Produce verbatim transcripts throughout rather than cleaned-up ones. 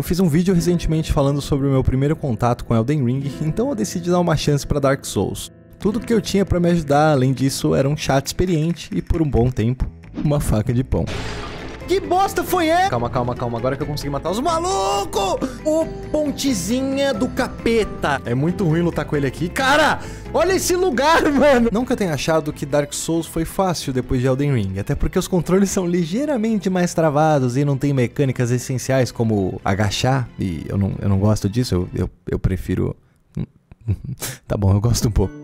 Eu fiz um vídeo recentemente falando sobre o meu primeiro contato com Elden Ring, então eu decidi dar uma chance para Dark Souls. Tudo que eu tinha para me ajudar, além disso, era um chat experiente e, por um bom tempo, uma faca de pão. Que bosta foi, é? Calma, calma, calma. Agora que eu consegui matar os malucos! O pontezinha do capeta. É muito ruim lutar com ele aqui. Cara, olha esse lugar, mano. Não que eu tenha achado que Dark Souls foi fácil depois de Elden Ring. Até porque os controles são ligeiramente mais travados e não tem mecânicas essenciais como agachar. E eu não, eu não gosto disso. Eu, eu, eu prefiro... Tá bom, eu gosto um pouco.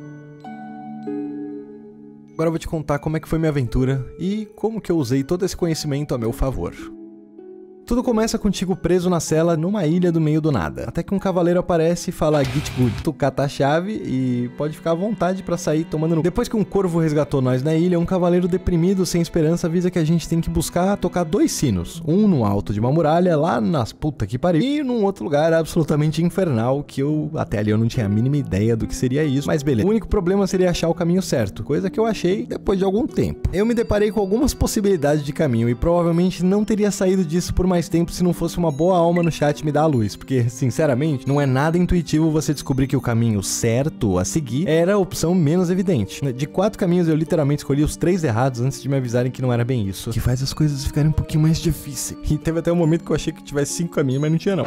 Agora eu vou te contar como é que foi minha aventura e como que eu usei todo esse conhecimento a meu favor. Tudo começa contigo preso na cela numa ilha do meio do nada, até que um cavaleiro aparece e fala "Git good", tu cata a chave e pode ficar à vontade pra sair tomando no... Depois que um corvo resgatou nós na ilha, um cavaleiro deprimido sem esperança avisa que a gente tem que buscar tocar dois sinos, um no alto de uma muralha lá nas puta que pariu e num outro lugar absolutamente infernal que eu até ali eu não tinha a mínima ideia do que seria isso, mas beleza. O único problema seria achar o caminho certo, coisa que eu achei depois de algum tempo. Eu me deparei com algumas possibilidades de caminho e provavelmente não teria saído disso por mais tempo se não fosse uma boa alma no chat me dar a luz, porque, sinceramente, não é nada intuitivo você descobrir que o caminho certo a seguir era a opção menos evidente. De quatro caminhos, eu literalmente escolhi os três errados antes de me avisarem que não era bem isso, que faz as coisas ficarem um pouquinho mais difíceis. E teve até um momento que eu achei que tivesse cinco caminhos, mas não tinha, não.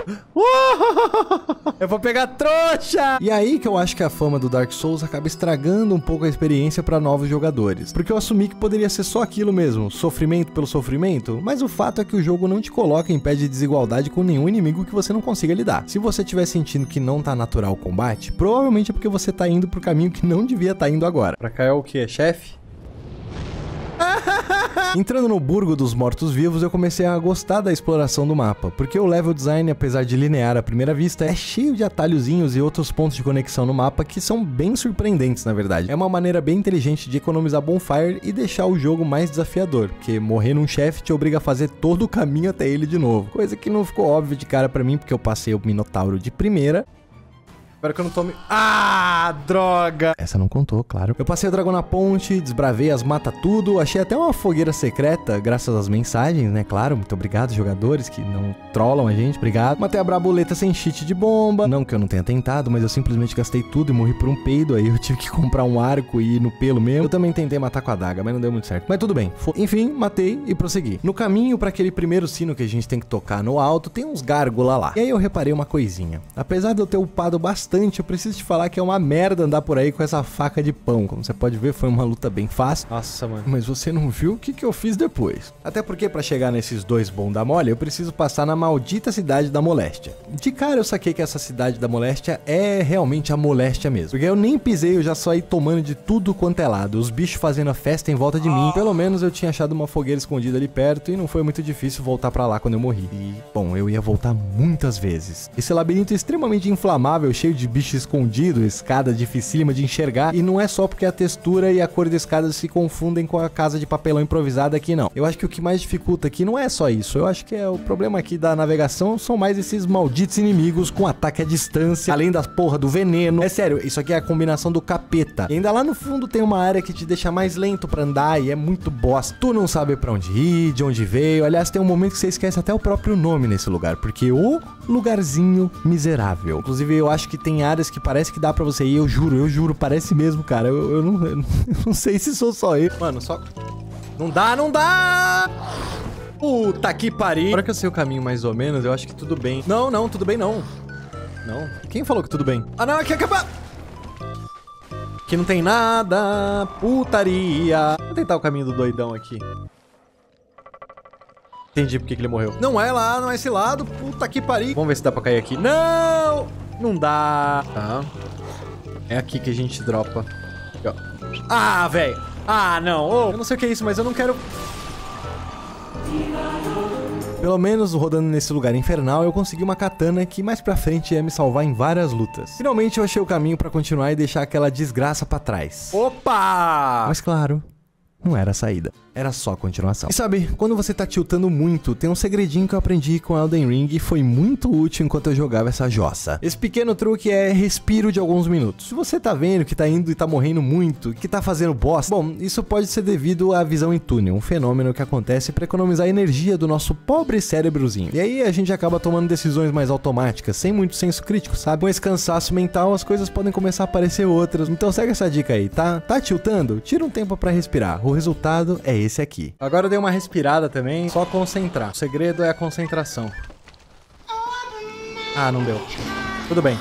Eu vou pegar trouxa! E aí que eu acho que a fama do Dark Souls acaba estragando um pouco a experiência para novos jogadores, porque eu assumi que poderia ser só aquilo mesmo, sofrimento pelo sofrimento, mas o fato é que o jogo não te coloca em pé de desigualdade com nenhum inimigo que você não consiga lidar. Se você estiver sentindo que não tá natural o combate, provavelmente é porque você tá indo pro caminho que não devia tá indo agora. Pra cá é o que? É chefe? Entrando no burgo dos mortos-vivos, eu comecei a gostar da exploração do mapa, porque o level design, apesar de linear à primeira vista, é cheio de atalhozinhos e outros pontos de conexão no mapa que são bem surpreendentes, na verdade. É uma maneira bem inteligente de economizar bonfire e deixar o jogo mais desafiador, porque morrer num chefe te obriga a fazer todo o caminho até ele de novo, coisa que não ficou óbvia de cara pra mim, porque eu passei o Minotauro de primeira. Espero que eu não tome... Ah, droga! Essa não contou, claro. Eu passei o Dragona Ponte, desbravei as mata tudo, achei até uma fogueira secreta, graças às mensagens, né? Claro, muito obrigado, jogadores que não trollam a gente, obrigado. Matei a Brabuleta sem cheat de bomba. Não que eu não tenha tentado, mas eu simplesmente gastei tudo e morri por um peido, aí eu tive que comprar um arco e ir no pelo mesmo. Eu também tentei matar com a Daga, mas não deu muito certo. Mas tudo bem. Enfim, matei e prossegui. No caminho pra aquele primeiro sino que a gente tem que tocar no alto, tem uns gárgula lá. E aí eu reparei uma coisinha. Apesar de eu ter upado bastante, eu preciso te falar que é uma merda andar por aí com essa faca de pão. Como você pode ver, foi uma luta bem fácil. Nossa, mano. Mas você não viu o que, que eu fiz depois. Até porque pra chegar nesses dois bons da mole, eu preciso passar na maldita Cidade da Moléstia. De cara eu saquei que essa Cidade da Moléstia é realmente a moléstia mesmo. Porque eu nem pisei, eu já saí tomando de tudo quanto é lado. Os bichos fazendo a festa em volta de mim. Pelo menos eu tinha achado uma fogueira escondida ali perto e não foi muito difícil voltar pra lá quando eu morri. E, bom, eu ia voltar muitas vezes. Esse labirinto é extremamente inflamável, cheio de... de bicho escondido, escada dificílima de enxergar, e não é só porque a textura e a cor da escada se confundem com a casa de papelão improvisada aqui, não. Eu acho que o que mais dificulta aqui não é só isso, eu acho que é o problema aqui da navegação são mais esses malditos inimigos com ataque à distância, além das porra do veneno. É sério, isso aqui é a combinação do capeta. E ainda lá no fundo tem uma área que te deixa mais lento pra andar e é muito bosta. Tu não sabe pra onde ir, de onde veio, aliás, tem um momento que você esquece até o próprio nome nesse lugar, porque o lugarzinho miserável. Inclusive, eu acho que tem Tem áreas que parece que dá pra você ir, eu juro, eu juro, parece mesmo, cara. Eu, eu, não, eu não sei se sou só eu. Mano, só... Não dá, não dá! Puta que pariu! Agora que eu sei o caminho mais ou menos, eu acho que tudo bem. Não, não, tudo bem não. Não. Quem falou que tudo bem? Ah, não, aqui acaba... Aqui não tem nada, putaria. Vou tentar o caminho do doidão aqui. Entendi porque que ele morreu. Não é lá, não é esse lado, puta que pariu. Vamos ver se dá pra cair aqui. Não! Não dá. Tá. É aqui que a gente dropa. Aqui, ó. Ah, velho. Ah, não. Oh. Eu não sei o que é isso, mas eu não quero... Pelo menos rodando nesse lugar infernal, eu consegui uma katana que mais pra frente ia me salvar em várias lutas. Finalmente eu achei o caminho pra continuar e deixar aquela desgraça pra trás. Opa! Mas claro... não era a saída, era só a continuação. E sabe, quando você tá tiltando muito, tem um segredinho que eu aprendi com Elden Ring e foi muito útil enquanto eu jogava essa jossa. Esse pequeno truque é respiro de alguns minutos. Se você tá vendo que tá indo e tá morrendo muito, que tá fazendo bosta, bom, isso pode ser devido à visão em túnel, um fenômeno que acontece pra economizar a energia do nosso pobre cérebrozinho. E aí a gente acaba tomando decisões mais automáticas, sem muito senso crítico, sabe? Com esse cansaço mental, as coisas podem começar a aparecer outras. Então segue essa dica aí, tá? Tá tiltando? Tira um tempo pra respirar. O resultado é esse aqui. Agora eu dei uma respirada também, só concentrar. O segredo é a concentração. Ah, não deu. Tudo bem.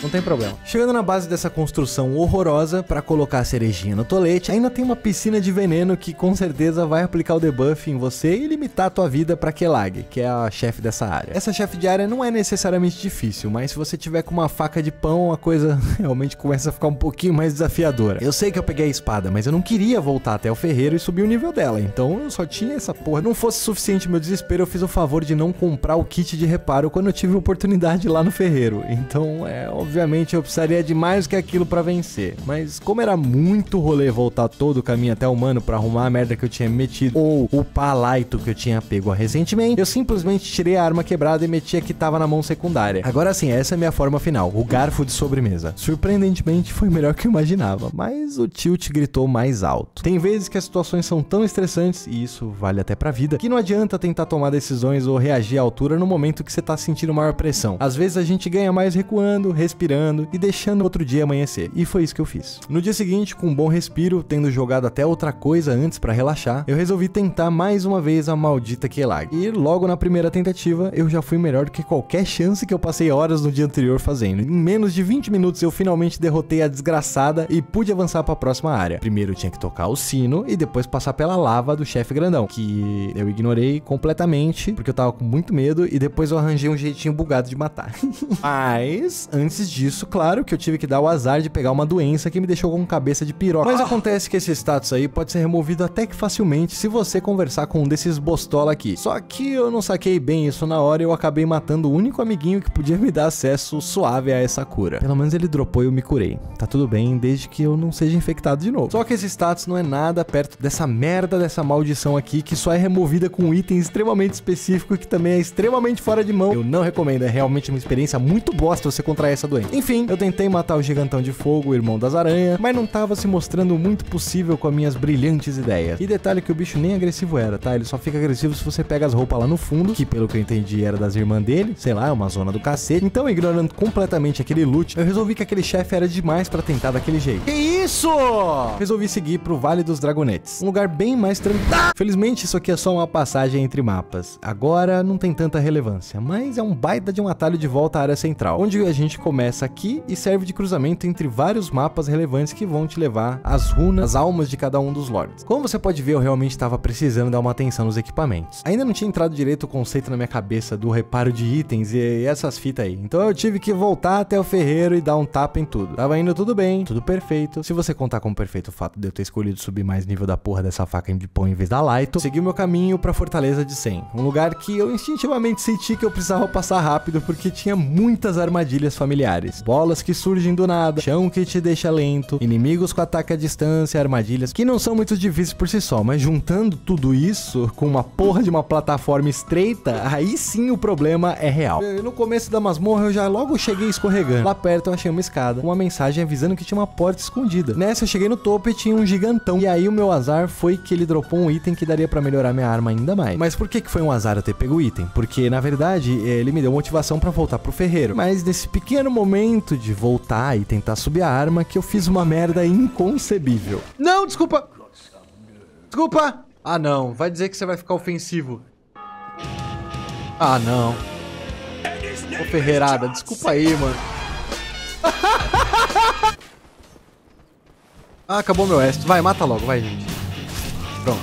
Não tem problema. Chegando na base dessa construção horrorosa, pra colocar a cerejinha no tolete, ainda tem uma piscina de veneno que com certeza vai aplicar o debuff em você e limitar a tua vida pra Quelag, que é a chefe dessa área. Essa chefe de área não é necessariamente difícil, mas se você tiver com uma faca de pão, a coisa realmente começa a ficar um pouquinho mais desafiadora. Eu sei que eu peguei a espada, mas eu não queria voltar até o ferreiro e subir o nível dela, então eu só tinha essa porra. Não fosse suficiente meu desespero, eu fiz o favor de não comprar o kit de reparo quando eu tive oportunidade lá no ferreiro, então é óbvio. Obviamente eu precisaria de mais que aquilo pra vencer, mas como era muito rolê voltar todo o caminho até o mano pra arrumar a merda que eu tinha metido ou o Laito que eu tinha pego recentemente, eu simplesmente tirei a arma quebrada e meti a que tava na mão secundária. Agora sim, essa é a minha forma final, o garfo de sobremesa. Surpreendentemente foi melhor que eu imaginava, mas o tilt gritou mais alto. Tem vezes que as situações são tão estressantes, e isso vale até pra vida, que não adianta tentar tomar decisões ou reagir à altura no momento que você tá sentindo maior pressão. Às vezes a gente ganha mais recuando, respirando respirando e deixando outro dia amanhecer. E foi isso que eu fiz. No dia seguinte, com um bom respiro, tendo jogado até outra coisa antes pra relaxar, eu resolvi tentar mais uma vez a maldita Quelag. E logo na primeira tentativa, eu já fui melhor do que qualquer chance que eu passei horas no dia anterior fazendo. Em menos de vinte minutos, eu finalmente derrotei a desgraçada e pude avançar pra próxima área. Primeiro eu tinha que tocar o sino e depois passar pela lava do chefe grandão, que eu ignorei completamente, porque eu tava com muito medo, e depois eu arranjei um jeitinho bugado de matar. Mas, antes disso, claro que eu tive que dar o azar de pegar uma doença que me deixou com cabeça de piroca. Mas acontece que esse status aí pode ser removido até que facilmente se você conversar com um desses bostola aqui. Só que eu não saquei bem isso na hora e eu acabei matando o único amiguinho que podia me dar acesso suave a essa cura. Pelo menos ele dropou e eu me curei. Tá tudo bem, desde que eu não seja infectado de novo. Só que esse status não é nada perto dessa merda, dessa maldição aqui, que só é removida com um item extremamente específico que também é extremamente fora de mão. Eu não recomendo, é realmente uma experiência muito bosta você contrair essa doença. Enfim, eu tentei matar o gigantão de fogo, o irmão das aranhas, mas não tava se mostrando muito possível com as minhas brilhantes ideias. E detalhe que o bicho nem agressivo era, tá? Ele só fica agressivo se você pega as roupas lá no fundo, que pelo que eu entendi era das irmãs dele, sei lá, é uma zona do cacete. Então, ignorando completamente aquele loot, eu resolvi que aquele chefe era demais pra tentar daquele jeito. Que isso? Resolvi seguir pro Vale dos Dragonetes, um lugar bem mais tranquilo. Ah! Felizmente, isso aqui é só uma passagem entre mapas. Agora, não tem tanta relevância, mas é um baita de um atalho de volta à área central, onde a gente começa Começa aqui e serve de cruzamento entre vários mapas relevantes que vão te levar às runas, às almas de cada um dos lords. Como você pode ver, eu realmente estava precisando dar uma atenção nos equipamentos. Ainda não tinha entrado direito o conceito na minha cabeça do reparo de itens e essas fitas aí. Então eu tive que voltar até o ferreiro e dar um tapa em tudo. Tava indo tudo bem, tudo perfeito. Se você contar como perfeito o fato de eu ter escolhido subir mais nível da porra dessa faca de pão em vez da Laito, segui o meu caminho pra Fortaleza de Sen, um lugar que eu instintivamente senti que eu precisava passar rápido porque tinha muitas armadilhas familiares. Bolas que surgem do nada, chão que te deixa lento, inimigos com ataque à distância, armadilhas que não são muito difíceis por si só, mas juntando tudo isso com uma porra de uma plataforma estreita, aí sim o problema é real. Eu, no começo da masmorra eu já logo cheguei escorregando. Lá perto eu achei uma escada, uma mensagem avisando que tinha uma porta escondida. Nessa eu cheguei no topo e tinha um gigantão. E aí o meu azar foi que ele dropou um item que daria pra melhorar minha arma ainda mais. Mas por que que foi um azar eu ter pego o item? Porque na verdade ele me deu motivação pra voltar pro ferreiro. Mas nesse pequeno momento de voltar e tentar subir a arma que eu fiz uma merda inconcebível. Não, desculpa. Desculpa. Ah, não. Vai dizer que você vai ficar ofensivo. Ah, não. Ô, Ferreirada, desculpa aí, mano. Ah, acabou meu resto. Vai, mata logo. Vai, gente. Pronto.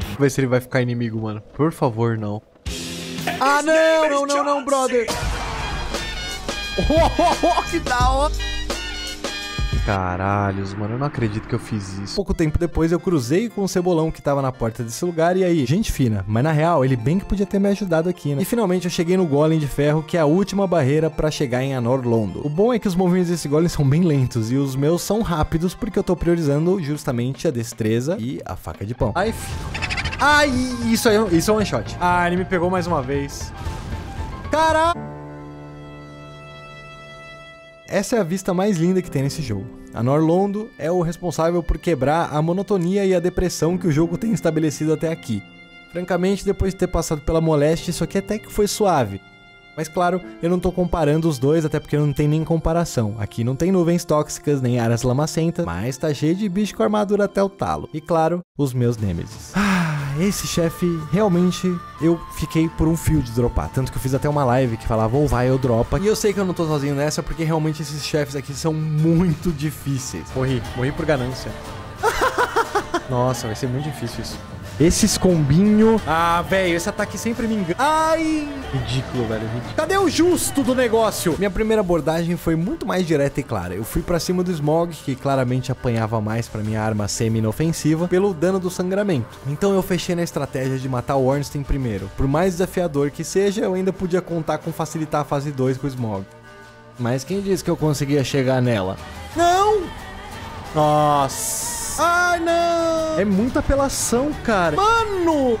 Vamos ver se ele vai ficar inimigo, mano. Por favor, não. Ah, não, não, não, não, brother. Oh, oh, oh, que da hora! Caralhos, mano, eu não acredito que eu fiz isso. Pouco tempo depois eu cruzei com o Cebolão que tava na porta desse lugar e aí, gente fina, mas na real ele bem que podia ter me ajudado aqui, né? E finalmente eu cheguei no Golem de Ferro, que é a última barreira pra chegar em Anor Londo. O bom é que os movimentos desse Golem são bem lentos e os meus são rápidos porque eu tô priorizando justamente a destreza e a faca de pão. Ai, filho. Ai, isso aí, isso é um one shot. Ah, ele me pegou mais uma vez. Caralho! Essa é a vista mais linda que tem nesse jogo. Anor Londo é o responsável por quebrar a monotonia e a depressão que o jogo tem estabelecido até aqui. Francamente, depois de ter passado pela moléstia, isso aqui até que foi suave. Mas claro, eu não tô comparando os dois, até porque não tem nem comparação. Aqui não tem nuvens tóxicas, nem áreas lamacentas, mas tá cheio de bicho com armadura até o talo. E claro, os meus nêmesis. Esse chefe, realmente, eu fiquei por um fio de dropar. Tanto que eu fiz até uma live que falava, ou vai ou dropa. E eu sei que eu não tô sozinho nessa, porque realmente esses chefes aqui são muito difíceis. Morri, morri por ganância. Nossa, vai ser muito difícil isso. Esse escombinho... Ah, velho, esse ataque sempre me engana. Ai! Ridículo, velho, ridículo. Cadê o justo do negócio? Minha primeira abordagem foi muito mais direta e clara. Eu fui pra cima do Smough, que claramente apanhava mais pra minha arma semi-inofensiva, pelo dano do sangramento. Então eu fechei na estratégia de matar o Ornstein primeiro. Por mais desafiador que seja, eu ainda podia contar com facilitar a fase dois com o Smough. Mas quem disse que eu conseguia chegar nela? Não! Nossa! Ai, não! É muita apelação, cara. Mano!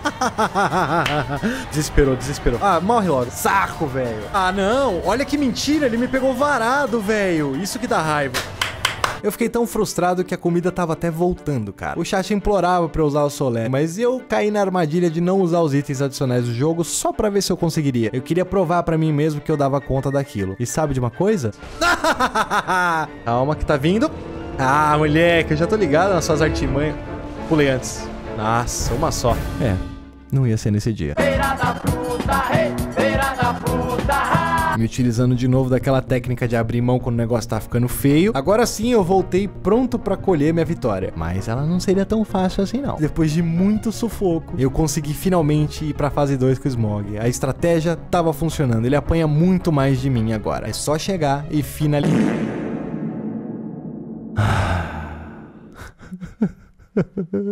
Desesperou, desesperou. Ah, morre logo. Saco, velho. Ah, não! Olha que mentira, ele me pegou varado, velho. Isso que dá raiva. Eu fiquei tão frustrado que a comida tava até voltando, cara. O chat implorava pra eu usar o solé, mas eu caí na armadilha de não usar os itens adicionais do jogo só pra ver se eu conseguiria. Eu queria provar pra mim mesmo que eu dava conta daquilo. E sabe de uma coisa? Calma que tá vindo... Ah, moleque, eu já tô ligado nas suas artimanhas. Pulei antes. Nossa, uma só. É, não ia ser nesse dia. Beira da fruta, hey, beira da fruta. Me utilizando de novo daquela técnica de abrir mão quando o negócio tá ficando feio. Agora sim eu voltei pronto pra colher minha vitória. Mas ela não seria tão fácil assim não. Depois de muito sufoco, eu consegui finalmente ir pra fase dois com o Smough. A estratégia tava funcionando, ele apanha muito mais de mim agora. É só chegar e finalizar.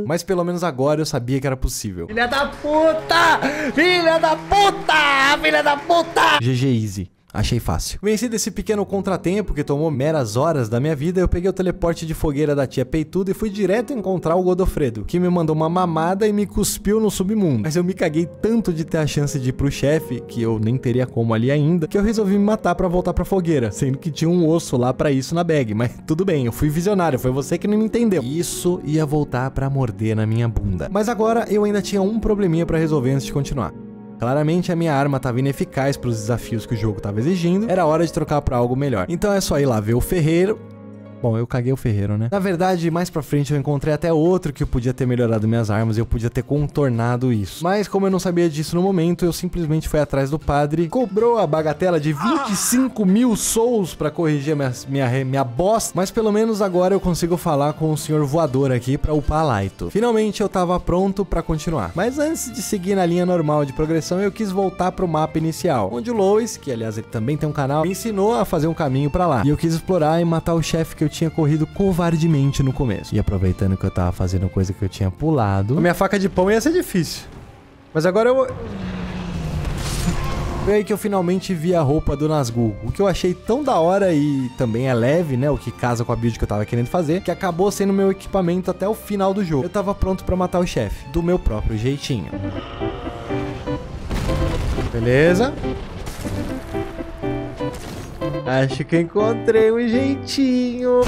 Mas pelo menos agora eu sabia que era possível. Filha da puta! Filha da puta! Filha da puta! G G Easy. Achei fácil. Vencido esse pequeno contratempo que tomou meras horas da minha vida, eu peguei o teleporte de fogueira da tia peituda e fui direto encontrar o Godofredo, que me mandou uma mamada e me cuspiu no submundo. Mas eu me caguei tanto de ter a chance de ir pro chefe, que eu nem teria como ali ainda, que eu resolvi me matar pra voltar pra fogueira, sendo que tinha um osso lá pra isso na bag. Mas tudo bem, eu fui visionário, foi você que não me entendeu. Isso ia voltar pra morder na minha bunda. Mas agora eu ainda tinha um probleminha pra resolver antes de continuar. Claramente a minha arma estava ineficaz para os desafios que o jogo estava exigindo, era hora de trocar para algo melhor. Então é só ir lá ver o ferreiro. Bom, eu caguei o ferreiro, né? Na verdade, mais pra frente eu encontrei até outro que eu podia ter melhorado minhas armas e eu podia ter contornado isso. Mas como eu não sabia disso no momento, eu simplesmente fui atrás do padre, cobrou a bagatela de vinte e cinco mil souls pra corrigir minha, minha, minha bosta. Mas pelo menos agora eu consigo falar com o senhor voador aqui pra upar Laito. Finalmente eu tava pronto pra continuar. Mas antes de seguir na linha normal de progressão, eu quis voltar pro mapa inicial, onde o Lois, que aliás ele também tem um canal, me ensinou a fazer um caminho pra lá. E eu quis explorar e matar o chefe que eu tinha corrido covardemente no começo. E aproveitando que eu tava fazendo coisa que eu tinha pulado... A minha faca de pão ia ser difícil. Mas agora eu... Foi aí que eu finalmente vi a roupa do Nasgu, o que eu achei tão da hora e também é leve, né, o que casa com a build que eu tava querendo fazer, que acabou sendo meu equipamento até o final do jogo. Eu tava pronto pra matar o chefe, do meu próprio jeitinho. Beleza. Acho que encontrei um jeitinho.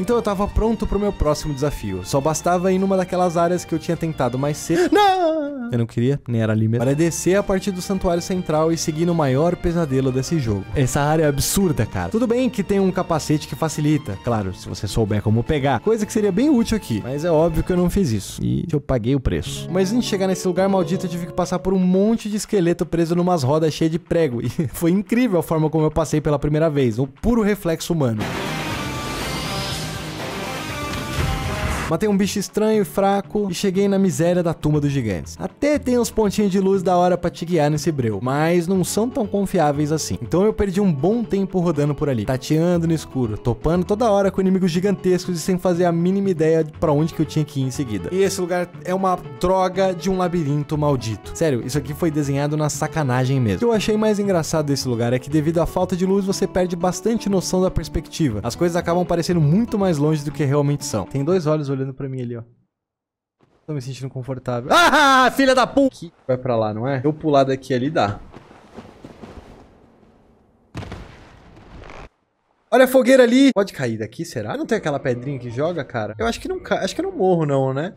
Então eu tava pronto pro meu próximo desafio. Só bastava ir numa daquelas áreas que eu tinha tentado mais cedo. Não! Eu não queria, nem era ali mesmo. Para descer a partir do santuário central e seguir no maior pesadelo desse jogo. Essa área é absurda, cara. Tudo bem que tem um capacete que facilita. Claro, se você souber como pegar. Coisa que seria bem útil aqui. Mas é óbvio que eu não fiz isso. E eu paguei o preço. Mas antes de chegar nesse lugar maldito, eu tive que passar por um monte de esqueleto preso numas rodas cheias de prego. E foi incrível a forma como eu passei pela primeira vez. vez, um puro reflexo humano. Matei um bicho estranho e fraco e cheguei na miséria da Tumba dos Gigantes. Até tem uns pontinhos de luz da hora pra te guiar nesse breu, mas não são tão confiáveis assim. Então eu perdi um bom tempo rodando por ali, tateando no escuro, topando toda hora com inimigos gigantescos e sem fazer a mínima ideia de pra onde que eu tinha que ir em seguida. E esse lugar é uma droga de um labirinto maldito. Sério, isso aqui foi desenhado na sacanagem mesmo. O que eu achei mais engraçado desse lugar é que devido à falta de luz você perde bastante noção da perspectiva. As coisas acabam parecendo muito mais longe do que realmente são. Tem dois olhos olhando pra mim ali, ó. Tô me sentindo confortável. Ah, filha da puta! Vai pra lá, não é? Eu pular daqui ali dá. Olha a fogueira ali. Pode cair daqui, será? Não tem aquela pedrinha que joga, cara? Eu acho que não ca... acho que eu não morro, não, né?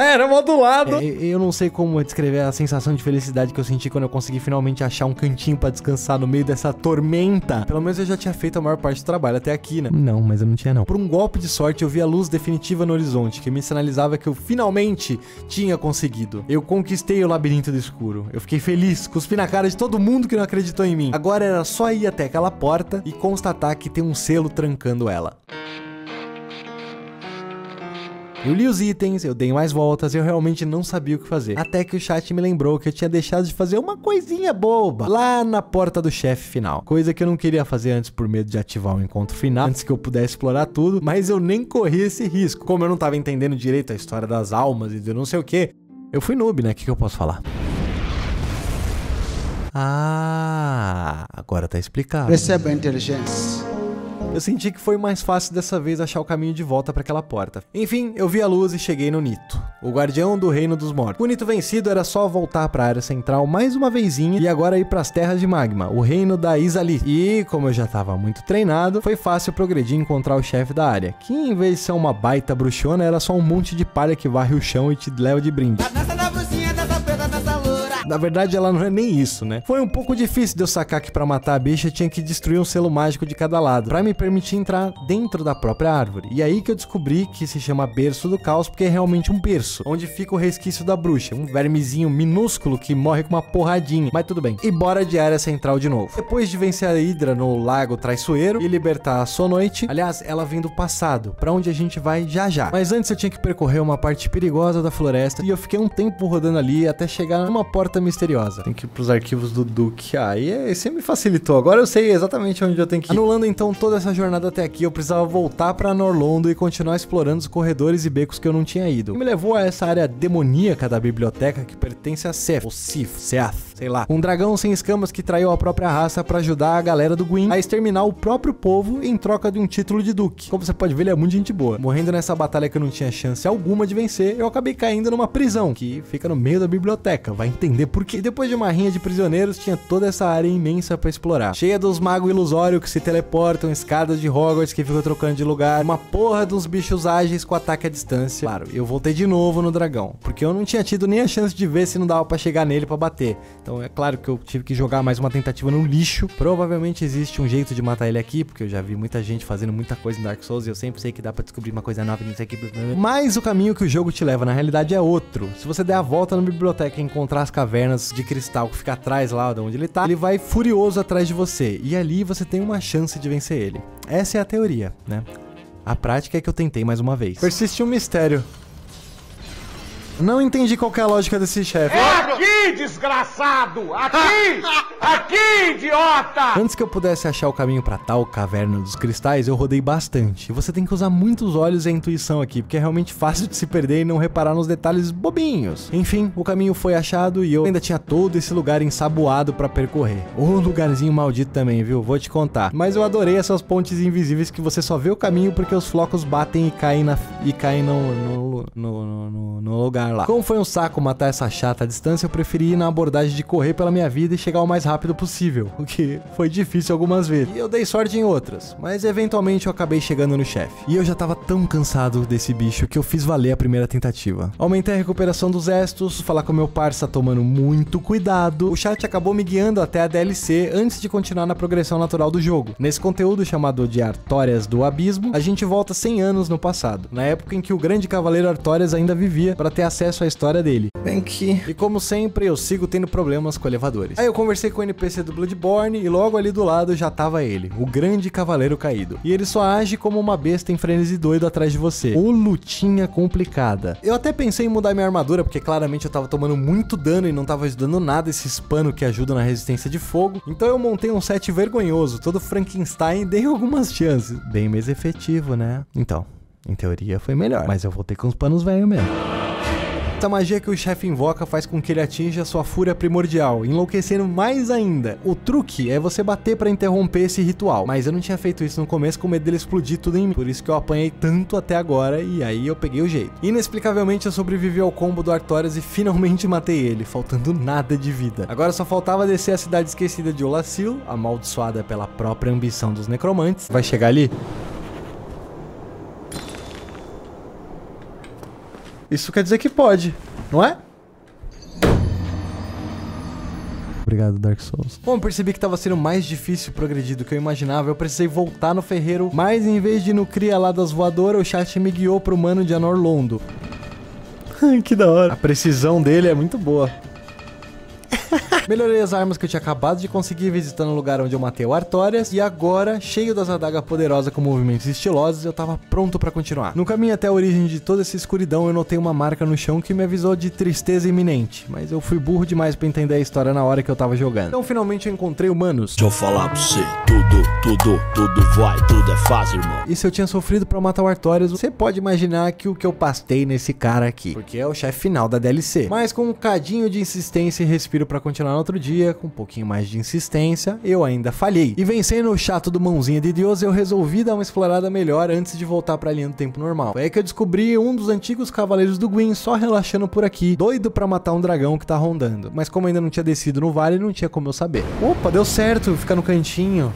Era mal do lado. É, eu não sei como descrever a sensação de felicidade que eu senti quando eu consegui finalmente achar um cantinho pra descansar no meio dessa tormenta. Pelo menos eu já tinha feito a maior parte do trabalho até aqui, né? Não, mas eu não tinha não. Por um golpe de sorte, eu vi a luz definitiva no horizonte, que me sinalizava que eu finalmente tinha conseguido. Eu conquistei o labirinto do escuro. Eu fiquei feliz, cuspi na cara de todo mundo que não acreditou em mim. Agora era só ir até aquela porta e constatar que tem um selo trancando ela. Eu li os itens, eu dei mais voltas, eu realmente não sabia o que fazer. Até que o chat me lembrou que eu tinha deixado de fazer uma coisinha boba lá na porta do chefe final. Coisa que eu não queria fazer antes por medo de ativar o encontro final, antes que eu pudesse explorar tudo, mas eu nem corri esse risco. Como eu não tava entendendo direito a história das almas e de não sei o que, eu fui noob, né? O que, que eu posso falar? Ah, agora tá explicado. Perceba a inteligência. Eu senti que foi mais fácil dessa vez achar o caminho de volta para aquela porta. Enfim, eu vi a luz e cheguei no Nito, o guardião do reino dos mortos. O Nito vencido era só voltar para a área central mais uma vezinha e agora ir para as terras de magma, o reino da Izalith. E, como eu já estava muito treinado, foi fácil progredir e encontrar o chefe da área, que em vez de ser uma baita bruxona, era só um monte de palha que varre o chão e te leva de brinde. Na verdade, ela não é nem isso, né? Foi um pouco difícil de eu sacar que pra matar a bicha tinha que destruir um selo mágico de cada lado, pra me permitir entrar dentro da própria árvore. E aí que eu descobri que se chama Berço do Caos, porque é realmente um berço, onde fica o resquício da bruxa, um vermezinho minúsculo que morre com uma porradinha, mas tudo bem. E bora de área central de novo. Depois de vencer a Hydra no Lago Traiçoeiro e libertar a sua noite, aliás, ela vem do passado, pra onde a gente vai já já. Mas antes eu tinha que percorrer uma parte perigosa da floresta e eu fiquei um tempo rodando ali até chegar numa porta misteriosa. Tem que ir pros arquivos do Duque. Ah, e você me facilitou. Agora eu sei exatamente onde eu tenho que ir. Anulando então toda essa jornada até aqui, eu precisava voltar pra Anor Londo e continuar explorando os corredores e becos que eu não tinha ido. E me levou a essa área demoníaca da biblioteca que pertence a Seth, ou Sif, Seth, sei lá. Um dragão sem escamas que traiu a própria raça pra ajudar a galera do Gwyn a exterminar o próprio povo em troca de um título de Duque. Como você pode ver, ele é muito gente boa. Morrendo nessa batalha que eu não tinha chance alguma de vencer, eu acabei caindo numa prisão, que fica no meio da biblioteca. Vai entender porque depois de uma rinha de prisioneiros tinha toda essa área imensa pra explorar, cheia dos magos ilusórios que se teleportam, escadas de Hogwarts que ficam trocando de lugar, uma porra dos bichos ágeis com ataque à distância. Claro, eu voltei de novo no dragão, porque eu não tinha tido nem a chance de ver se não dava pra chegar nele pra bater. Então é claro que eu tive que jogar mais uma tentativa no lixo. Provavelmente existe um jeito de matar ele aqui, porque eu já vi muita gente fazendo muita coisa em Dark Souls e eu sempre sei que dá pra descobrir uma coisa nova e não sei o que. Mas o caminho que o jogo te leva na realidade é outro. Se você der a volta na biblioteca e encontrar as cavernas cavernas de cristal que fica atrás lá de onde ele tá, ele vai furioso atrás de você e ali você tem uma chance de vencer ele. Essa é a teoria, né? A prática é que eu tentei mais uma vez. Persiste um mistério. Não entendi qual que é a lógica desse chefe. É aqui, desgraçado! Aqui! Aqui, idiota! Antes que eu pudesse achar o caminho pra tal caverna dos cristais, eu rodei bastante. E você tem que usar muitos olhos e a intuição aqui, porque é realmente fácil de se perder e não reparar nos detalhes bobinhos. Enfim, o caminho foi achado e eu ainda tinha todo esse lugar ensaboado pra percorrer. Ou lugarzinho maldito também, viu? Vou te contar. Mas eu adorei essas pontes invisíveis que você só vê o caminho porque os flocos batem e caem, na... e caem no, no, no, no, no, no lugar. Lá. Como foi um saco matar essa chata à distância, eu preferi ir na abordagem de correr pela minha vida e chegar o mais rápido possível, o que foi difícil algumas vezes. E eu dei sorte em outras, mas eventualmente eu acabei chegando no chefe. E eu já tava tão cansado desse bicho que eu fiz valer a primeira tentativa. Aumentei a recuperação dos estos, falar com meu parça tomando muito cuidado. O chat acabou me guiando até a D L C antes de continuar na progressão natural do jogo. Nesse conteúdo chamado de Artórias do Abismo, a gente volta cem anos no passado, na época em que o grande cavaleiro Artórias ainda vivia, para ter a acesso à história dele. Thank you. E como sempre, eu sigo tendo problemas com elevadores. Aí eu conversei com o N P C do Bloodborne e logo ali do lado já tava ele, o grande cavaleiro caído. E ele só age como uma besta em frenesi doido atrás de você. Ô lutinha complicada. Eu até pensei em mudar minha armadura, porque claramente eu tava tomando muito dano e não tava ajudando nada esses panos que ajudam na resistência de fogo. Então eu montei um set vergonhoso, todo Frankenstein, e dei algumas chances. Bem mais efetivo, né? Então, em teoria foi melhor, mas eu voltei com os panos velhos mesmo. Essa magia que o chefe invoca faz com que ele atinja sua fúria primordial, enlouquecendo mais ainda. O truque é você bater pra interromper esse ritual, mas eu não tinha feito isso no começo com medo dele explodir tudo em mim, por isso que eu apanhei tanto até agora e aí eu peguei o jeito. Inexplicavelmente eu sobrevivi ao combo do Artórias e finalmente matei ele, faltando nada de vida. Agora só faltava descer a cidade esquecida de Oolacile, amaldiçoada pela própria ambição dos necromantes. Vai chegar ali? Isso quer dizer que pode, não é? Obrigado, Dark Souls. Bom, eu percebi que tava sendo mais difícil progredir do que eu imaginava. Eu precisei voltar no ferreiro, mas em vez de ir no cria lá das voadoras, o chat me guiou pro mano de Anor Londo. Que da hora. A precisão dele é muito boa. Melhorei as armas que eu tinha acabado de conseguir visitando o lugar onde eu matei o Artórias. E agora, cheio das adagas poderosas com movimentos estilosos, eu tava pronto pra continuar. No caminho até a origem de toda essa escuridão, eu notei uma marca no chão que me avisou de tristeza iminente. Mas eu fui burro demais pra entender a história na hora que eu tava jogando. Então finalmente eu encontrei o Manus. Deixa eu falar pra você, tudo, tudo, tudo vai, tudo é fácil, irmão. E se eu tinha sofrido pra matar o Artórias, você pode imaginar que o que eu pastei nesse cara aqui, porque é o chefe final da D L C. Mas com um cadinho de insistência e respiro pra continuar no outro dia, com um pouquinho mais de insistência, eu ainda falhei. E vencendo o chato do mãozinha de Deus, eu resolvi dar uma explorada melhor antes de voltar pra linha do tempo normal. Foi aí que eu descobri um dos antigos cavaleiros do Gwyn só relaxando por aqui, doido pra matar um dragão que tá rondando. Mas como ainda não tinha descido no vale, não tinha como eu saber. Opa, deu certo, fica no cantinho.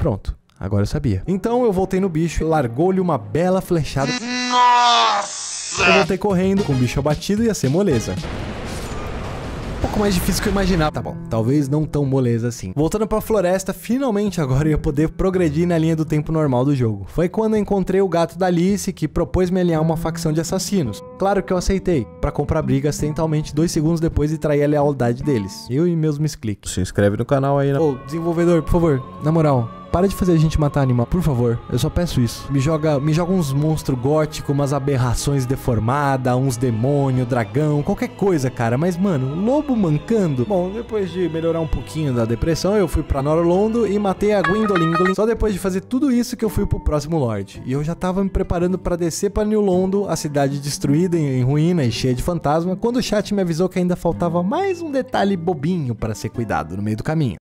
Pronto, agora eu sabia. Então eu voltei no bicho, largou-lhe uma bela flechada. Nossa! Eu voltei correndo, com o bicho abatido ia ser moleza. Um pouco mais difícil que eu imaginava. Tá bom, talvez não tão moleza assim. Voltando pra floresta, finalmente agora eu ia poder progredir na linha do tempo normal do jogo. Foi quando eu encontrei o gato da Alice, que propôs me alinhar uma facção de assassinos. Claro que eu aceitei, pra comprar briga acidentalmente dois segundos depois e trair a lealdade deles. Eu e meus miscliques. Se inscreve no canal aí, né? Ô, desenvolvedor, por favor, na moral... Para de fazer a gente matar animal, por favor. Eu só peço isso. Me joga, me joga uns monstros góticos, umas aberrações deformadas, uns demônio, dragão, qualquer coisa, cara. Mas, mano, lobo mancando. Bom, depois de melhorar um pouquinho da depressão, eu fui pra Anor Londo e matei a Gwyndolingolin. Só depois de fazer tudo isso que eu fui pro próximo Lorde. E eu já tava me preparando pra descer pra New Londo, a cidade destruída, em ruína e cheia de fantasma, quando o chat me avisou que ainda faltava mais um detalhe bobinho pra ser cuidado no meio do caminho.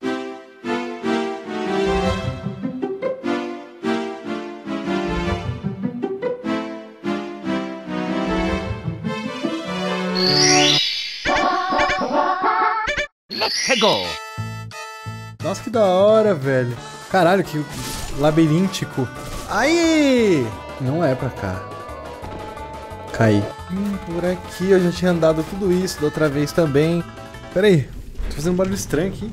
Go. Nossa, que da hora, velho. Caralho, que labiríntico. Aí! Não é pra cá. Caí. Hum, por aqui eu já tinha andado tudo isso da outra vez também. Pera aí. Tô fazendo um barulho estranho aqui.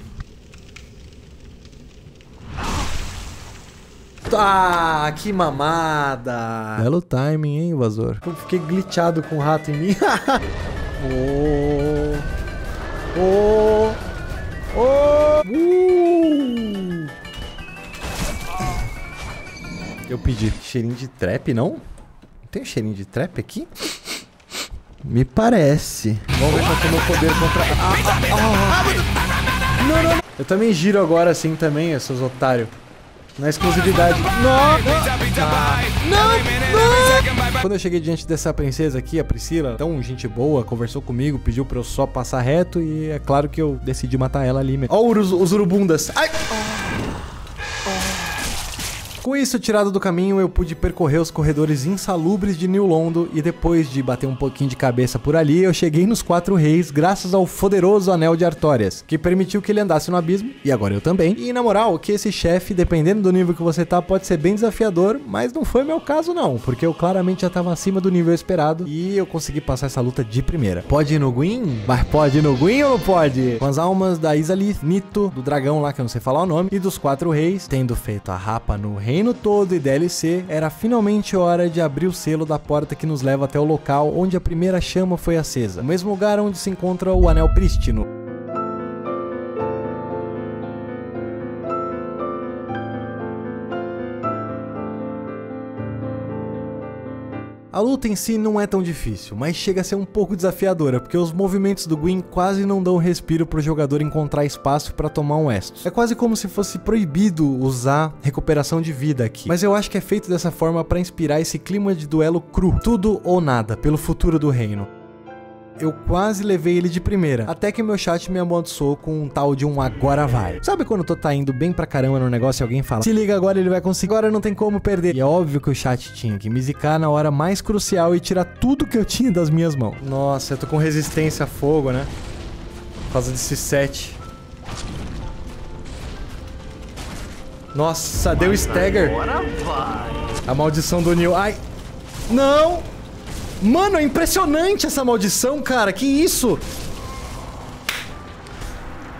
Ah, que mamada. Belo timing, hein, invasor. Eu fiquei glitchado com o rato em mim. Oh. Oh. Oh! Uh! Eu pedi cheirinho de trap, não? Não tem um cheirinho de trap aqui? Me parece. Vamos ver qual é o meu poder contra... Ah, ah, ah. Não, não, não. Eu também giro agora assim também, seus otários. Na exclusividade. Não! Ah. Não! Não! Quando eu cheguei diante dessa princesa aqui, a Priscila, tão gente boa, conversou comigo, pediu pra eu só passar reto e é claro que eu decidi matar ela ali mesmo. Ó os, os urubundas. Ai! Com isso tirado do caminho, eu pude percorrer os corredores insalubres de New Londo e depois de bater um pouquinho de cabeça por ali, eu cheguei nos Quatro Reis graças ao poderoso Anel de Artórias, que permitiu que ele andasse no abismo, e agora eu também. E na moral, que esse chefe, dependendo do nível que você tá, pode ser bem desafiador, mas não foi meu caso não, porque eu claramente já tava acima do nível esperado e eu consegui passar essa luta de primeira. Pode ir no Gwyn? Mas pode ir no Gwyn ou não pode? Com as almas da Izalith, Nito, do dragão lá que eu não sei falar o nome, e dos Quatro Reis, tendo feito a rapa no reino, reino todo e D L C, era finalmente hora de abrir o selo da porta que nos leva até o local onde a primeira chama foi acesa, o mesmo lugar onde se encontra o Anel Prístino. A luta em si não é tão difícil, mas chega a ser um pouco desafiadora, porque os movimentos do Gwyn quase não dão respiro para o jogador encontrar espaço para tomar um Estus. É quase como se fosse proibido usar recuperação de vida aqui, mas eu acho que é feito dessa forma para inspirar esse clima de duelo cru, tudo ou nada, pelo futuro do reino. Eu quase levei ele de primeira, até que meu chat me amaldiçoou com um tal de um agora vai. Sabe quando tu tá indo bem pra caramba no negócio e alguém fala, se liga agora ele vai conseguir, agora não tem como perder. E é óbvio que o chat tinha que me zicar na hora mais crucial e tirar tudo que eu tinha das minhas mãos. Nossa, eu tô com resistência a fogo, né? Por causa desse set. Nossa, deu stagger. A maldição do Neo. Ai, não! Mano, é impressionante essa maldição, cara. Que isso?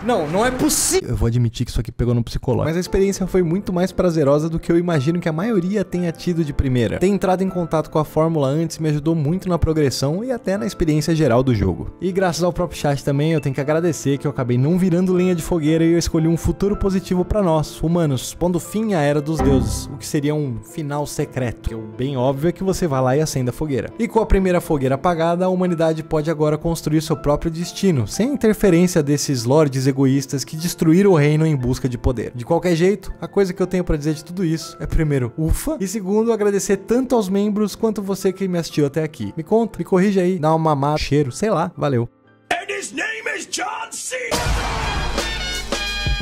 Não, não é possível. Eu vou admitir que isso aqui pegou no psicológico. Mas a experiência foi muito mais prazerosa do que eu imagino que a maioria tenha tido de primeira. Ter entrado em contato com a fórmula antes me ajudou muito na progressão e até na experiência geral do jogo. E graças ao próprio chat também, eu tenho que agradecer que eu acabei não virando lenha de fogueira e eu escolhi um futuro positivo pra nós, humanos, pondo fim à Era dos Deuses, o que seria um final secreto. Que o bem óbvio é que você vai lá e acenda a fogueira. E com a primeira fogueira apagada, a humanidade pode agora construir seu próprio destino, sem interferência desses lordes egoístas que destruíram o reino em busca de poder. De qualquer jeito, a coisa que eu tenho pra dizer de tudo isso é, primeiro, ufa, e segundo, agradecer tanto aos membros quanto você que me assistiu até aqui. Me conta, me corrija aí, dá uma mamada, cheiro, sei lá, valeu. And his name is John C.